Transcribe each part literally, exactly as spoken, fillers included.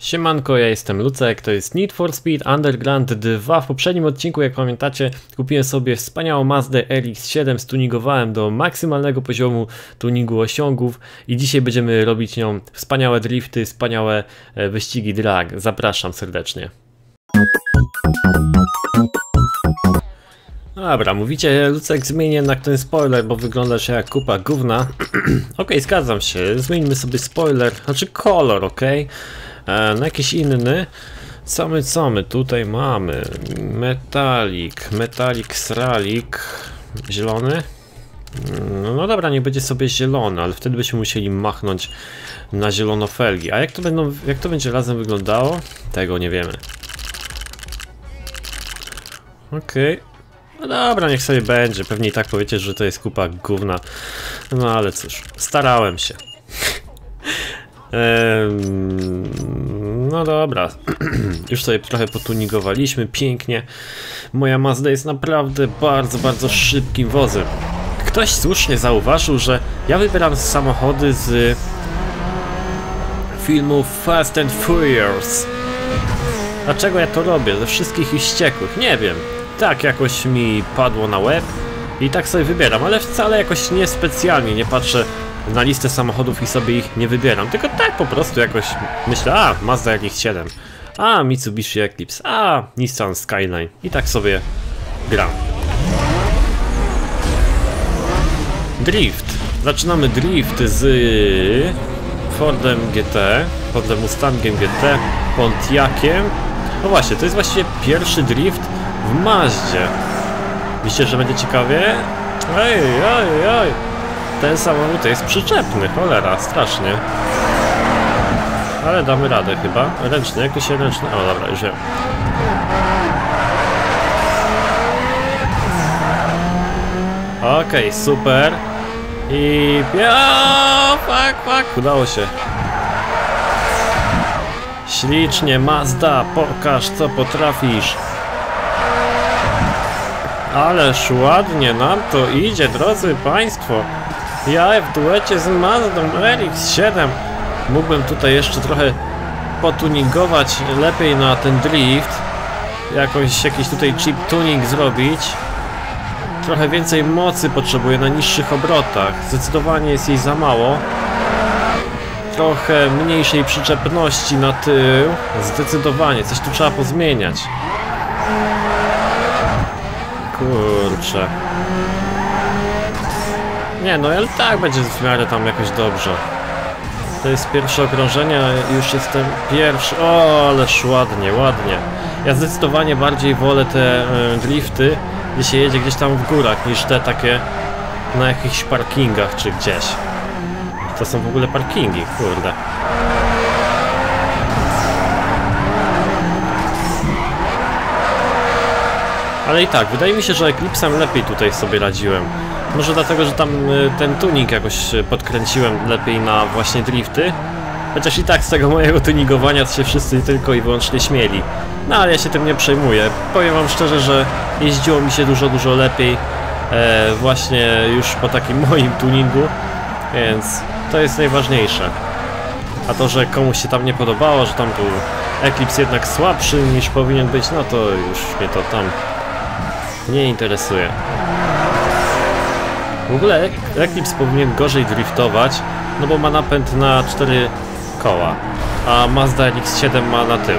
Siemanko, ja jestem Lucek, to jest Need for Speed Underground dwa. W poprzednim odcinku, jak pamiętacie, kupiłem sobie wspaniałą Mazdę R X siedem, stuningowałem do maksymalnego poziomu tuningu osiągów i dzisiaj będziemy robić nią wspaniałe drifty, wspaniałe wyścigi drag. Zapraszam serdecznie. Dobra, mówicie, Lucek, zmienię na ten spoiler, bo wyglądasz jak kupa gówna. Ok, zgadzam się, zmieńmy sobie spoiler, znaczy kolor, ok? Na jakiś inny. Co my, co my tutaj mamy? Metalik, metalik, sralik. Zielony? No, no dobra, nie będzie sobie zielony, ale wtedy byśmy musieli machnąć na zielono felgi. A jak to, będą, jak to będzie razem wyglądało? Tego nie wiemy. Okej. Okay. No dobra, niech sobie będzie. Pewnie i tak powiecie, że to jest kupa gówna. No ale cóż, starałem się. No dobra, już sobie trochę potuningowaliśmy, pięknie. Moja Mazda jest naprawdę bardzo, bardzo szybkim wozem. Ktoś słusznie zauważył, że ja wybieram samochody z filmu Fast and Furious. Dlaczego ja to robię? Ze wszystkich i wściekłych? Nie wiem, tak jakoś mi padło na łeb i tak sobie wybieram, ale wcale jakoś niespecjalnie nie patrzę na listę samochodów i sobie ich nie wybieram, tylko tak po prostu jakoś myślę, a Mazda R X siedem, a Mitsubishi Eclipse, a Nissan Skyline i tak sobie gram. Drift. Zaczynamy drift z Fordem G T, Fordem Mustangiem G T, Pontiaciem. No właśnie, to jest właściwie pierwszy drift w Mazdzie. Myślę, że będzie ciekawie? Ej, ej, ej. Ten samochód jest przyczepny, cholera, strasznie. Ale damy radę chyba. Ręczny, jakiś ręczny. O, dobra, już wiem. Okej, super. I... O, fuck, fuck. Udało się. Ślicznie, Mazda, pokaż co potrafisz. Ależ ładnie nam to idzie, drodzy Państwo. Ja w duecie z Mazdą R X siedem mógłbym tutaj jeszcze trochę potuningować lepiej na ten drift, jakoś jakiś tutaj chip tuning zrobić. Trochę więcej mocy potrzebuję na niższych obrotach, zdecydowanie jest jej za mało. Trochę mniejszej przyczepności na tył, zdecydowanie, coś tu trzeba pozmieniać. Kurczę. Nie no, ale tak będzie w miarę tam jakoś dobrze. To jest pierwsze okrążenie, już jestem pierwszy. O, ależ ładnie, ładnie. Ja zdecydowanie bardziej wolę te y, drifty, gdzie się jedzie gdzieś tam w górach, niż te takie na jakichś parkingach czy gdzieś. To są w ogóle parkingi, kurde. Ale i tak, wydaje mi się, że Eclipsem lepiej tutaj sobie radziłem. Może dlatego, że tam ten tuning jakoś podkręciłem lepiej na właśnie drifty. Chociaż i tak z tego mojego tuningowania się wszyscy tylko i wyłącznie śmieli. No ale ja się tym nie przejmuję. Powiem wam szczerze, że jeździło mi się dużo, dużo lepiej e, właśnie już po takim moim tuningu. Więc to jest najważniejsze. A to, że komuś się tam nie podobało, że tam był Eclipse jednak słabszy niż powinien być, no to już mnie to tam nie interesuje. W ogóle Eclipse powinien gorzej driftować, no bo ma napęd na cztery koła, a Mazda R X siedem ma na tył.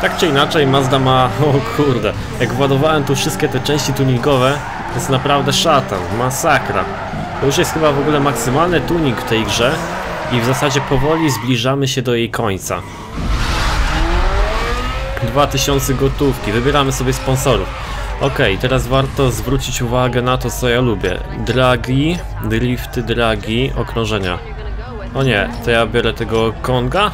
Tak czy inaczej Mazda ma... O kurde, jak władowałem tu wszystkie te części tuningowe, to jest naprawdę szatan, masakra. To już jest chyba w ogóle maksymalny tuning w tej grze i w zasadzie powoli zbliżamy się do jej końca. dwa tysiące gotówki, wybieramy sobie sponsorów. Ok, teraz warto zwrócić uwagę na to, co ja lubię. Dragi, drifty, dragi, okrążenia. O nie, to ja biorę tego Konga?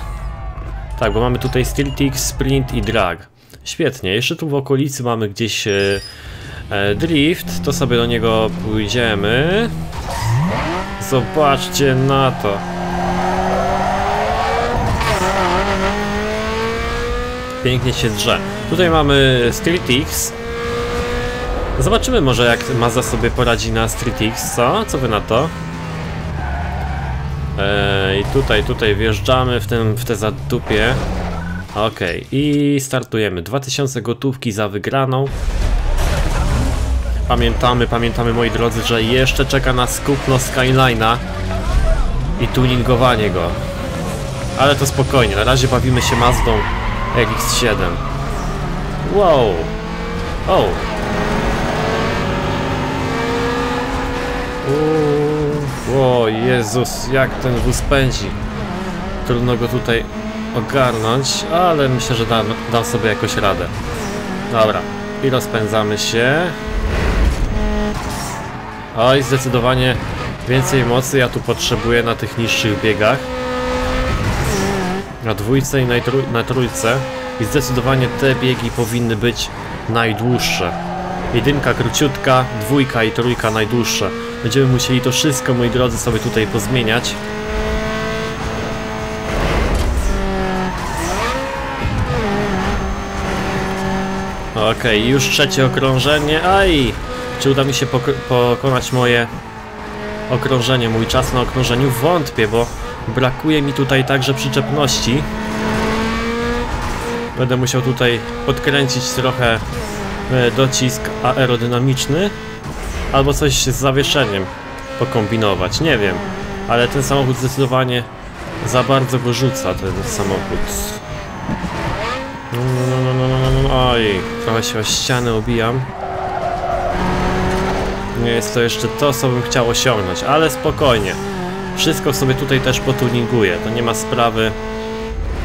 Tak, bo mamy tutaj Stiltic, Sprint i Drag. Świetnie, jeszcze tu w okolicy mamy gdzieś e, drift, to sobie do niego pójdziemy. Zobaczcie na to. Pięknie się drze. Tutaj mamy Stiltic. Zobaczymy może jak Mazda sobie poradzi na Street X, co? Co wy na to? Eee, I tutaj, tutaj wjeżdżamy w, tym, w te zadupie. Okej, i startujemy. dwa tysiące gotówki za wygraną. Pamiętamy, pamiętamy moi drodzy, że jeszcze czeka nas kupno Skyline'a i tuningowanie go. Ale to spokojnie, na razie bawimy się Mazdą R X siedem. Wow! O! Uuu, o Jezus, jak ten wóz pędzi. Trudno go tutaj ogarnąć, ale myślę, że dam, dam sobie jakoś radę. Dobra, i rozpędzamy się. Oj, zdecydowanie więcej mocy ja tu potrzebuję na tych niższych biegach. Na dwójce i na, trój na trójce. I zdecydowanie te biegi powinny być najdłuższe. Jedynka króciutka, dwójka i trójka najdłuższe. Będziemy musieli to wszystko, moi drodzy, sobie tutaj pozmieniać. Okej, okay, już trzecie okrążenie. Aj! Czy uda mi się pok pokonać moje okrążenie, mój czas na okrążeniu? Wątpię, bo brakuje mi tutaj także przyczepności. Będę musiał tutaj podkręcić trochę docisk aerodynamiczny albo coś z zawieszeniem pokombinować, nie wiem, ale ten samochód zdecydowanie za bardzo go rzuca, ten samochód. No, no, no, no, no, no. Oj, trochę się o ścianę obijam. Nie jest to jeszcze to, co bym chciał osiągnąć, ale spokojnie. Wszystko sobie tutaj też potuninguję, to nie ma sprawy.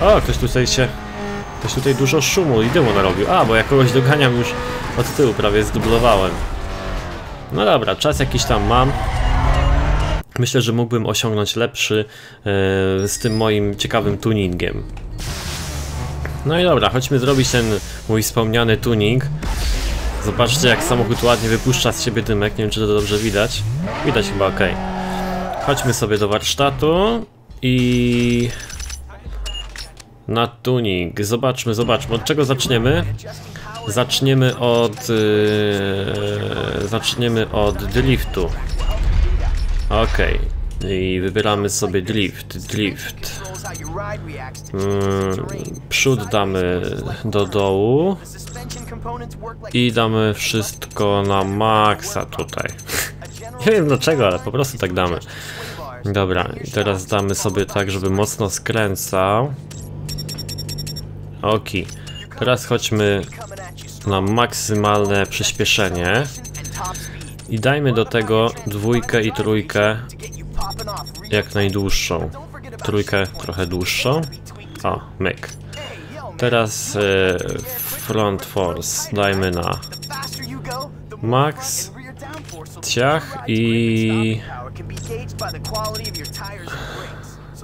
O, ktoś tutaj się... Ktoś tutaj dużo szumu i dymu narobił. A, bo ja kogoś doganiam już od tyłu, prawie zdublowałem. No dobra, czas jakiś tam mam. Myślę, że mógłbym osiągnąć lepszy yy, z tym moim ciekawym tuningiem. No i dobra, chodźmy zrobić ten mój wspomniany tuning. Zobaczcie, jak samochód ładnie wypuszcza z siebie dymek. Nie wiem, czy to dobrze widać. Widać chyba ok. Chodźmy sobie do warsztatu i... na tuning. Zobaczmy, zobaczmy. Od czego zaczniemy? Zaczniemy od... Yy, zaczniemy od driftu. Ok. I wybieramy sobie drift. Drift. Yy, przód damy do dołu. I damy wszystko na maksa tutaj. Nie wiem dlaczego, ale po prostu tak damy. Dobra, i teraz damy sobie tak, żeby mocno skręcał. Ok, teraz chodźmy na maksymalne przyspieszenie. I dajmy do tego dwójkę i trójkę jak najdłuższą. Trójkę trochę dłuższą. O, myk. Teraz yy, front force dajmy na max. Ciach i...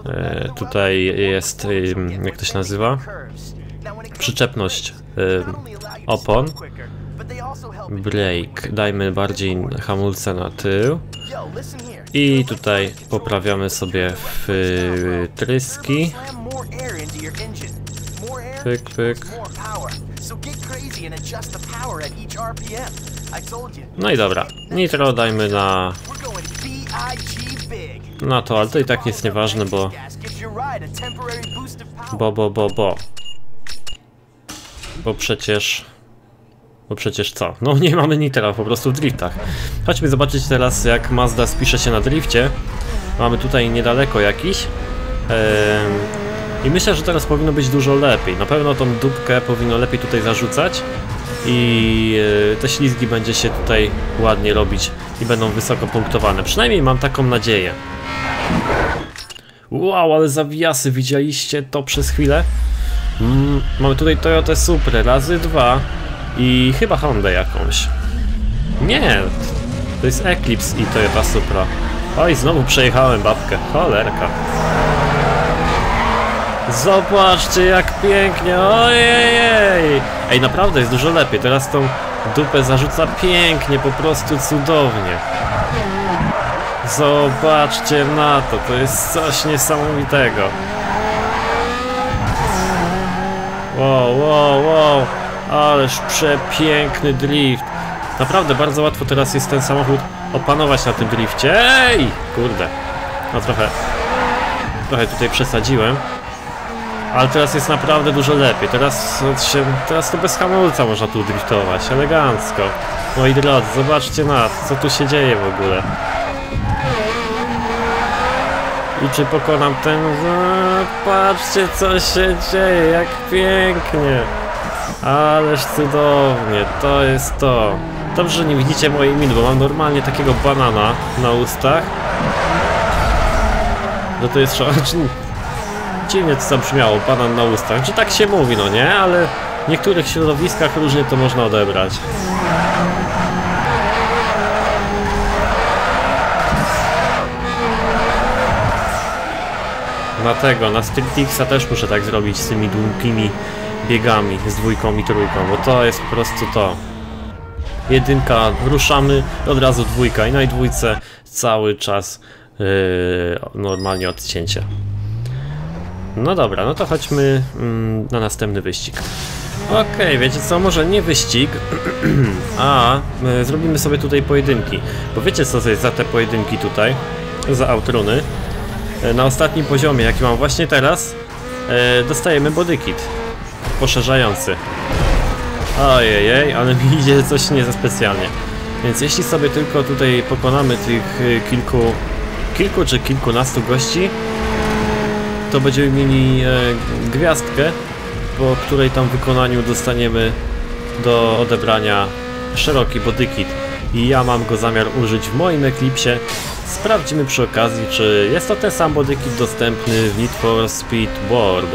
Yy, tutaj jest, yy, jak to się nazywa? Przyczepność yy, opon. Brake. Dajmy bardziej hamulce na tył. I tutaj poprawiamy sobie wtryski. Pyk, pyk. No i dobra. Nitro dajmy na... na to, ale to i tak jest nieważne, bo... Bo, bo, bo, bo. Bo przecież... Bo przecież co? No nie mamy nitra, po prostu w driftach. Chodźmy zobaczyć teraz, jak Mazda spisze się na drifcie. Mamy tutaj niedaleko jakiś. Yy... I myślę, że teraz powinno być dużo lepiej. Na pewno tą dupkę powinno lepiej tutaj zarzucać. I te ślizgi będzie się tutaj ładnie robić i będą wysoko punktowane. Przynajmniej mam taką nadzieję. Wow, ale zawiasy, widzieliście to przez chwilę? Mm, mamy tutaj Toyotę Supra razy dwa i chyba Hondę jakąś. Nie, to jest Eclipse i Toyota Supra. Oj, znowu przejechałem babkę, cholerka. Zobaczcie, jak pięknie, ojej. Ej, naprawdę jest dużo lepiej, teraz tą dupę zarzuca pięknie, po prostu cudownie. Zobaczcie na to, to jest coś niesamowitego. Wow, wow, wow, ależ przepiękny drift. Naprawdę bardzo łatwo teraz jest ten samochód opanować na tym drifcie. Ej, kurde, no trochę trochę tutaj przesadziłem. Ale teraz jest naprawdę dużo lepiej. Teraz, się, teraz to bez hamulca można tu driftować, elegancko. Moi drodzy, zobaczcie na co tu się dzieje w ogóle. I czy pokonam ten... No, patrzcie co się dzieje, jak pięknie. Ależ cudownie, to jest to. Dobrze, że nie widzicie mojej min, bo mam normalnie takiego banana na ustach. No to jest szalony. Dziwnie to zabrzmiało, banan na ustach. Czy tak się mówi, no nie? Ale w niektórych środowiskach różnie to można odebrać. Dlatego na Stritixa też muszę tak zrobić z tymi długimi biegami, z dwójką i trójką, bo to jest po prostu to. Jedynka, ruszamy, od razu dwójka i na dwójce cały czas yy, normalnie odcięcie. No dobra, no to chodźmy mm, na następny wyścig. Okej, okay, wiecie co, może nie wyścig, a y, zrobimy sobie tutaj pojedynki. Bo wiecie co to jest za te pojedynki tutaj, za autruny. Y, na ostatnim poziomie, jaki mam właśnie teraz, y, dostajemy bodykit poszerzający. Ojej, ale mi idzie coś nie za specjalnie. Więc jeśli sobie tylko tutaj pokonamy tych kilku, kilku czy kilkunastu gości, to będziemy mieli e, gwiazdkę, po której tam wykonaniu dostaniemy do odebrania szeroki bodykit. I ja mam go zamiar użyć w moim Eclipsie. Sprawdzimy przy okazji, czy jest to ten sam bodykit dostępny w Need for Speed World.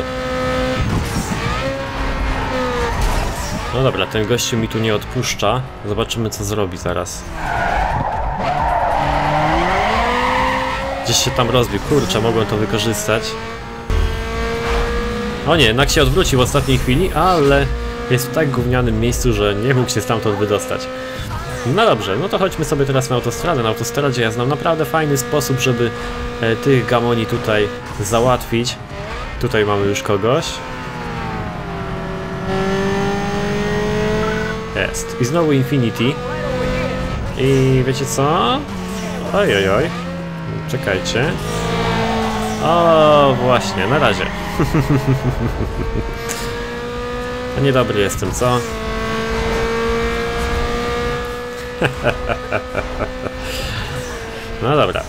No dobra, ten gościu mi tu nie odpuszcza. Zobaczymy co zrobi zaraz. Gdzieś się tam rozbił, kurczę, mogłem to wykorzystać. O nie, jednak się odwrócił w ostatniej chwili, ale jest w tak gównianym miejscu, że nie mógł się stamtąd wydostać. No dobrze, no to chodźmy sobie teraz na autostradę. Na autostradzie ja znam naprawdę fajny sposób, żeby e, tych gamoni tutaj załatwić. Tutaj mamy już kogoś. Jest. I znowu Infinity. I wiecie co? Oj, oj, oj. Czekajcie. O, właśnie, na razie. Niedobry jestem, co? No dobra.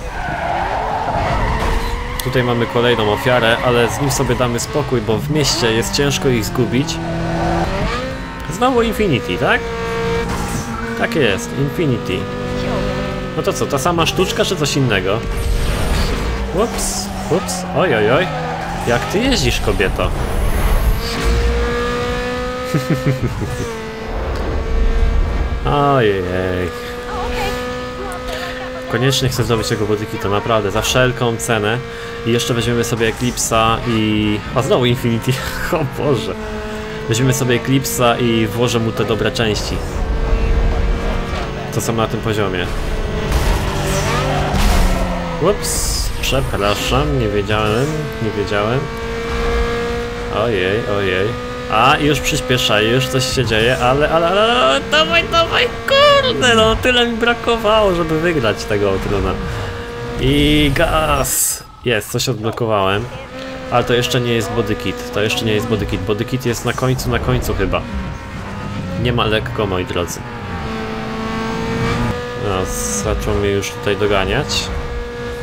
Tutaj mamy kolejną ofiarę, ale z nim sobie damy spokój, bo w mieście jest ciężko ich zgubić. Znowu Infinity, tak? Tak jest, Infinity. No to co, ta sama sztuczka czy coś innego? Ups, ups, oj, oj, oj. Jak ty jeździsz, kobieto? Ojej. Koniecznie chcę zdobyć tego bodyki, to naprawdę, za wszelką cenę. I jeszcze weźmiemy sobie Eclipse'a i... A znowu Infinity, o Boże. Weźmiemy sobie Eclipse'a i włożę mu te dobre części. To są na tym poziomie. Ups, przepraszam, nie wiedziałem, nie wiedziałem. Ojej, ojej. A, już przyspiesza, już coś się dzieje, ale, ale, ale, ale dawaj, dawaj, kurde, no tyle mi brakowało, żeby wygrać tego trudno. I gaz! Jest, coś odblokowałem. Ale to jeszcze nie jest bodykit, to jeszcze nie jest bodykit. Bodykit jest na końcu, na końcu chyba. Nie ma lekko, moi drodzy. No, zaczął mnie już tutaj doganiać.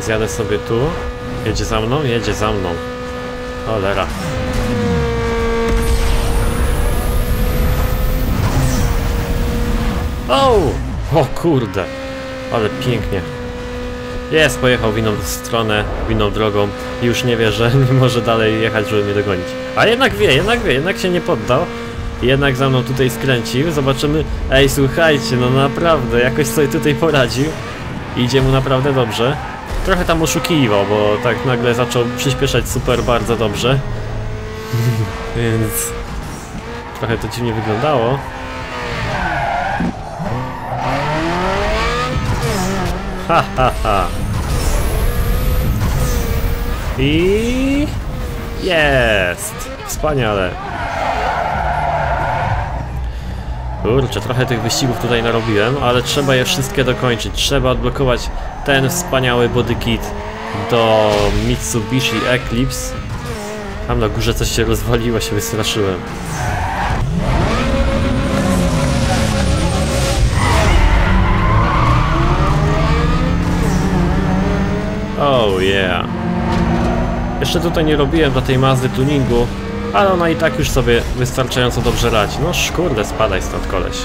Zjadę sobie tu. Jedzie za mną? Jedzie za mną. Cholera. O! O kurde. Ale pięknie. Jest, pojechał w inną stronę, w inną drogą i już nie wie, że nie może dalej jechać, żeby mnie dogonić. A jednak wie, jednak wie, jednak się nie poddał. Jednak za mną tutaj skręcił. Zobaczymy. Ej, słuchajcie, no naprawdę, jakoś sobie tutaj poradził. Idzie mu naprawdę dobrze. Trochę tam oszukiwał, bo tak nagle zaczął przyspieszać super bardzo dobrze. Więc... trochę to dziwnie wyglądało. Ha, ha, ha. I... jest! Wspaniale! Kurczę, trochę tych wyścigów tutaj narobiłem, ale trzeba je wszystkie dokończyć. Trzeba odblokować ten wspaniały bodykit. do Mitsubishi Eclipse. Tam na górze coś się rozwaliło, się wystraszyłem. Oh yeah. Jeszcze tutaj nie robiłem dla tej Mazdy tuningu, ale ona i tak już sobie wystarczająco dobrze radzi. No szkurde, spadaj stąd, koleś.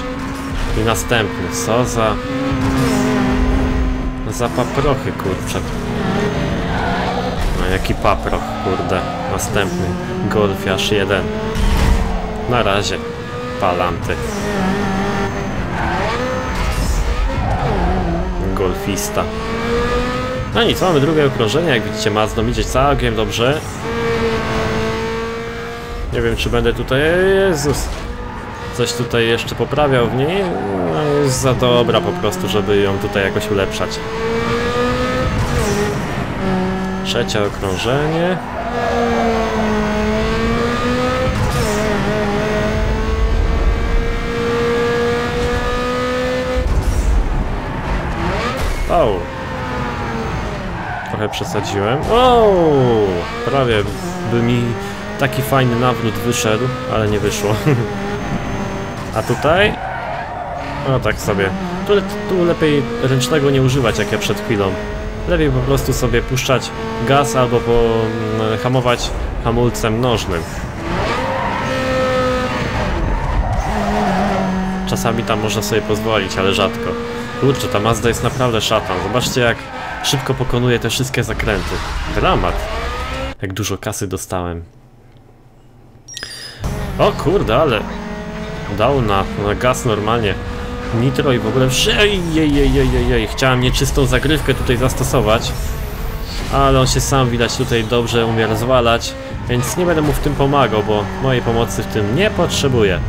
I następny, co za... za paprochy, kurczę. No jaki paproch, kurde. Następny, golfiarz jeden. Na razie, palanty. Golfista. No nic, mamy drugie okrążenie, jak widzicie Mazda idzie całkiem dobrze. Nie wiem, czy będę tutaj... Jezus! Coś tutaj jeszcze poprawiał w niej, no jest za dobra po prostu, żeby ją tutaj jakoś ulepszać. Trzecie okrążenie. O! Trochę przesadziłem. O! Prawie by mi taki fajny nawrót wyszedł, ale nie wyszło. A tutaj? No tak sobie. Tu, tu lepiej ręcznego nie używać, jak ja przed chwilą. Lepiej po prostu sobie puszczać gaz albo po, hmm, hamować hamulcem nożnym. Czasami tam można sobie pozwolić, ale rzadko. Kurczę, ta Mazda jest naprawdę szatan. Zobaczcie, jak szybko pokonuje te wszystkie zakręty. Dramat. Jak dużo kasy dostałem. O kurde, ale... dał na, na gaz normalnie nitro i w ogóle ej, ej, ej, ej, ej. Chciałem nieczystą zagrywkę tutaj zastosować, ale on się sam widać tutaj dobrze umie rozwalać, więc nie będę mu w tym pomagał, bo mojej pomocy w tym nie potrzebuje.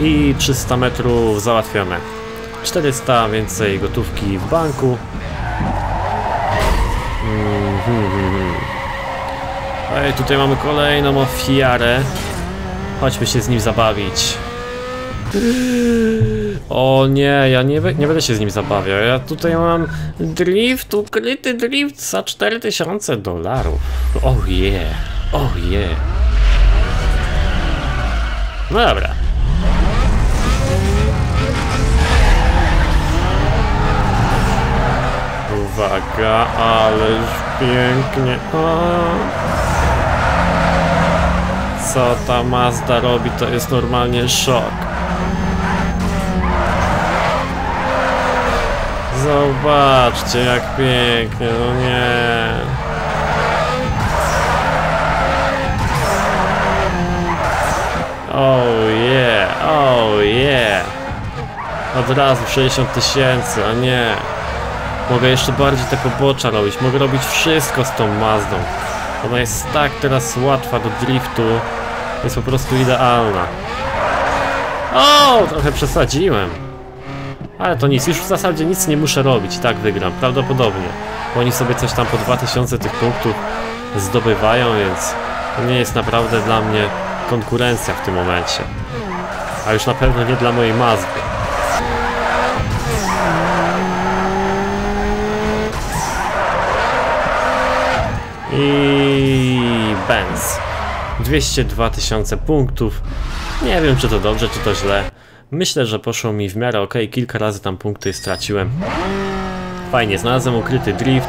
I trzysta metrów załatwione, czterysta więcej gotówki w banku. Mm-hmm. Ej, tutaj mamy kolejną ofiarę. Chodźmy się z nim zabawić. O nie, ja nie, nie będę się z nim zabawiał. Ja tutaj mam drift, ukryty drift za cztery tysiące dolarów. Oh yeah, oh yeah. No dobra. Uwaga, ależ pięknie. O. Co ta Mazda robi, to jest normalnie szok. Zobaczcie, jak pięknie, no nie. Oh yeah, oh yeah. Od razu sześćdziesiąt tysięcy, a nie. Mogę jeszcze bardziej te pobocza robić, mogę robić wszystko z tą Mazdą. Ona jest tak teraz łatwa do driftu. Jest po prostu idealna. O, trochę przesadziłem. Ale to nic, już w zasadzie nic nie muszę robić. I tak wygram, prawdopodobnie. Bo oni sobie coś tam po dwa tysiące tych punktów zdobywają, więc to nie jest naprawdę dla mnie konkurencja w tym momencie. A już na pewno nie dla mojej Mazdy. I Benz. dwieście dwa tysiące punktów. Nie wiem, czy to dobrze, czy to źle. Myślę, że poszło mi w miarę ok. Kilka razy tam punkty straciłem. Fajnie, znalazłem ukryty drift.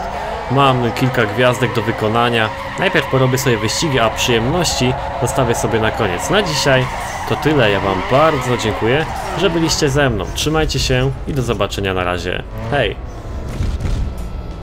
Mam kilka gwiazdek do wykonania. Najpierw porobię sobie wyścigi, a przyjemności zostawię sobie na koniec. Na dzisiaj to tyle. Ja wam bardzo dziękuję, że byliście ze mną. Trzymajcie się i do zobaczenia, na razie. Hej!